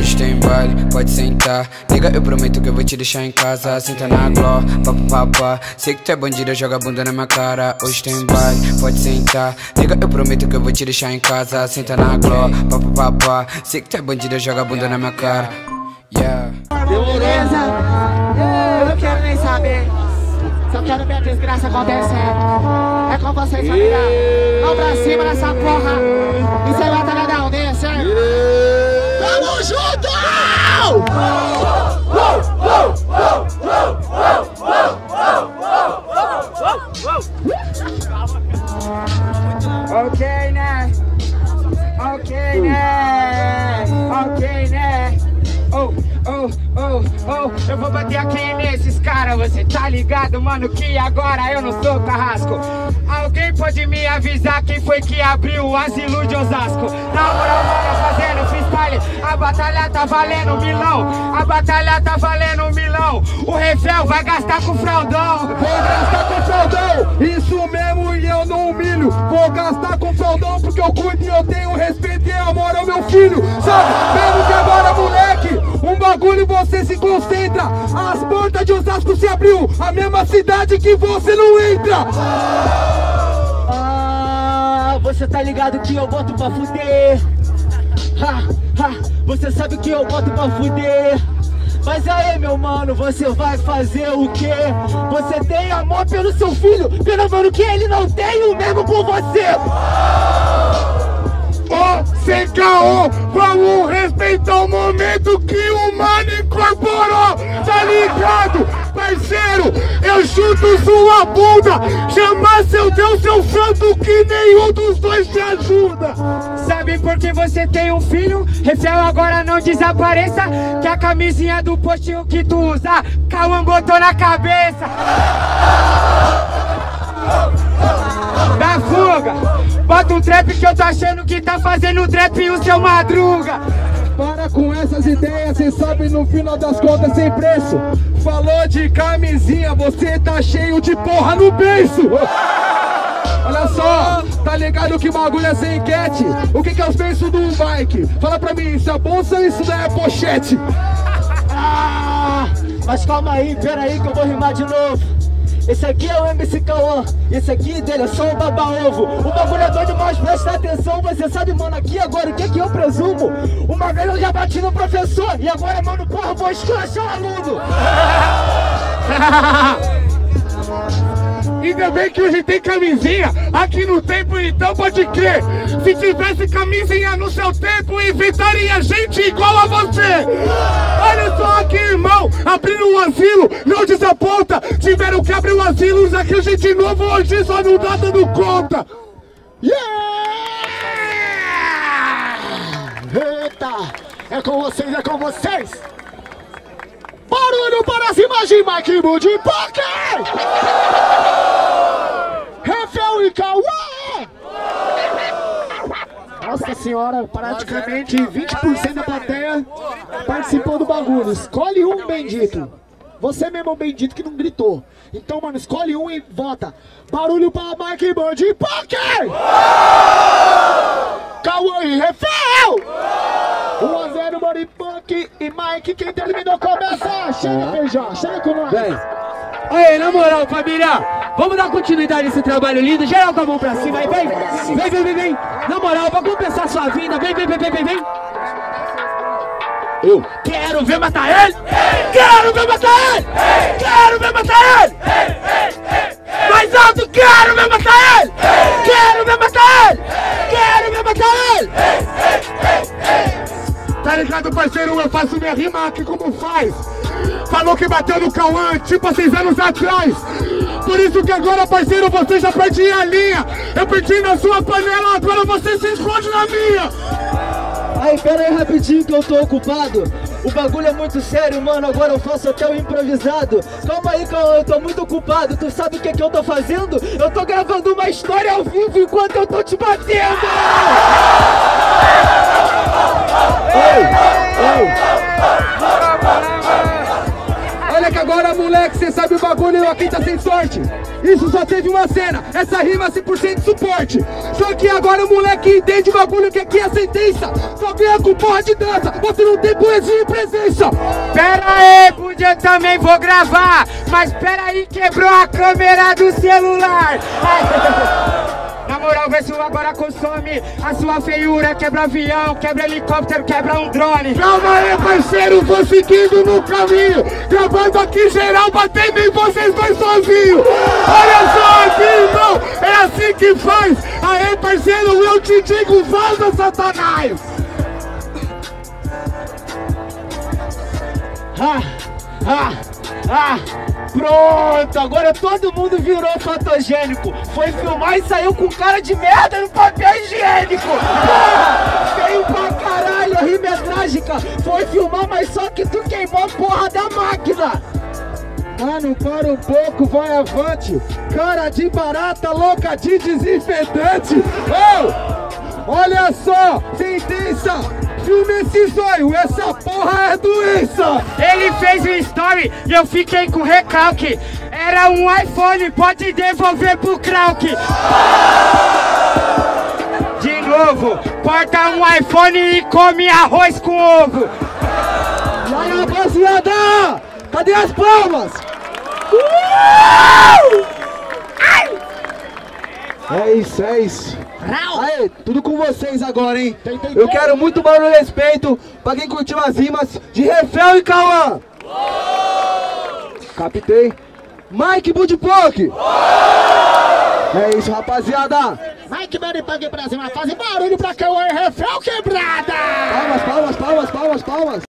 hoje tem baile, pode sentar. Nega, eu prometo que eu vou te deixar em casa. Senta na gló, papapá. Sei que tu é bandida, joga a bunda na minha cara. Hoje tem baile, pode sentar. Nega, eu prometo que eu vou te deixar em casa. Senta na gló, papapá. Sei que tu é bandida, joga a bunda na minha cara. Yeah. Beleza? Eu não quero nem saber. Só quero ver a desgraça acontecendo. É com vocês, família. Vão pra cima dessa porra. E você mata cada um deles, certo? Tamo junto! Ok, né? Ok, né? Ok, né? Oh! Oh, oh, oh, eu vou bater aqui nesses caras. Você tá ligado, mano, que agora eu não sou carrasco. Alguém pode me avisar quem foi que abriu o asilo de Osasco? Na moral, mano, fazendo freestyle. A batalha tá valendo milão. A batalha tá valendo milão. O Refel vai gastar com o fraldão. Vou gastar com o fraldão. Isso mesmo, e eu não humilho. Vou gastar com o fraldão porque eu cuido e eu tenho respeito e amor ao meu filho. Sabe, mesmo que agora, moleque, um bagulho você se concentra. As portas de Osasco se abriu, a mesma cidade que você não entra. Ah, você tá ligado que eu boto pra fuder. Ha, ha, você sabe que eu boto pra fuder. Mas aí, meu mano, você vai fazer o quê? Você tem amor pelo seu filho, pelo mano que ele não tem, o mesmo por você. Ó, CKO, vamos respeitar o momento que o mano incorporou, tá ligado? Parceiro, eu chuto sua bunda, chamar seu Deus, seu santo, que nenhum dos dois te ajuda. Sabe por que você tem um filho? Refel, agora não desapareça, que a camisinha do postinho que tu usa, Kauan botou na cabeça. Da fuga! Bota um trap que eu tô achando que tá fazendo trap e o seu madruga. Para com essas ideias, cê sabe no final das contas sem preço. Falou de camisinha, você tá cheio de porra no beiço. Olha só, tá ligado que bagulho é sem enquete. O que que é os beiços do Mike? Fala pra mim, isso é bolsa ou isso não é pochete? Ah, mas calma aí, peraí que eu vou rimar de novo. Esse aqui é o MC K1, esse aqui dele é só um baba-ovo. O bagulho é doido, mas presta atenção. Você sabe, mano, aqui agora o que é que eu presumo? Uma vez eu já bati no professor e agora, mano, porra, vou esculachar o aluno. Ainda bem que hoje tem camisinha. Aqui no tempo, então pode crer. Se tivesse camisinha no seu tempo, inventaria gente igual a você. Olha só aqui, irmão, abriram o asilo, não desaponta. Tiveram que abrir o asilo, já que a gente de novo hoje só não tá dando conta. Yeah! Eita, é com vocês, é com vocês. Barulho para as imagens, Mike, Buddy Poke! Refel e Kauan! Nossa senhora, praticamente 20% da plateia participou do bagulho. Escolhe um bendito. Você mesmo é um bendito que não gritou. Então, mano, escolhe um e vota. Barulho para Mike, Buddy Poke! Kauan e Refel! 1 a 0, Buddy Poke e Mike, quem terminou começa! Chega, Feijó, chega com nós! Aê, na moral, família, vamos dar continuidade nesse trabalho lindo, geral com a mão pra cima aí, vem! Vem, vem, vem, vem! Na moral, pra compensar sua vinda, vem, vem, vem, vem, vem, vem! Eu quero ver matar ele! Ei! Quero ver matar ele! Ei! Quero ver matar ele! Ei! Ei! Mais alto, quero ver matar ele! Ei! Quero ver matar ele! Ei! Quero ver matar ele! Ei! Tá ligado, parceiro? Eu faço minha rima aqui como faz. Falou que bateu no Kauan, tipo há 6 anos atrás. Por isso que agora, parceiro, você já perdi a linha. Eu perdi na sua panela, agora você se esconde na minha. Aí, pera aí rapidinho que eu tô ocupado. O bagulho é muito sério, mano, agora eu faço até o improvisado. Calma aí, Kauan, eu tô muito ocupado. Tu sabe o que é que eu tô fazendo? Eu tô gravando uma história ao vivo enquanto eu tô te batendo. Ei, ei, ei. Olha que agora, moleque, moleque, cê sabe o bagulho, aqui tá sem sorte. Isso só teve uma cena, essa rima 100% de suporte. Só que agora o moleque entende o bagulho que aqui é sentença. Só venha com porra de dança, você não tem poesia e presença. Pera aí, podia também vou gravar, mas pera aí, quebrou a câmera do celular. Na moral, vê se o agora consome a sua feiura, quebra avião, quebra helicóptero, quebra um drone. Calma aí, parceiro, vou seguindo no caminho, gravando aqui geral, batendo em vocês dois sozinho. Olha só aqui, irmão, é assim que faz. Aê, parceiro, eu te digo, vaza, Satanás. Pronto, agora todo mundo virou fotogênico. Foi filmar e saiu com cara de merda no papel higiênico. Porra, feio pra caralho, a rima é trágica. Foi filmar, mas só que tu queimou a porra da máquina. Mano, para um pouco, vai avante. Cara de barata, louca de desinfetante. Oh, olha só, sentença. Filme esse zóio, essa porra é doença. Ele fez um story e eu fiquei com recalque. Era um iPhone, pode devolver pro Krawk. De novo, corta um iPhone e come arroz com ovo. E aí, rapaziada, cadê as palmas? É isso, é isso. Aê, tudo com vocês agora, hein? Eu quero muito barulho e respeito pra quem curtiu as rimas de Refel e Kauan. Captei. Mike, Buddy Poke. É isso, rapaziada. Mike, Buddy Poke pra cima, faz barulho pra Kauan e Refel quebrada. Palmas, palmas, palmas, palmas, palmas.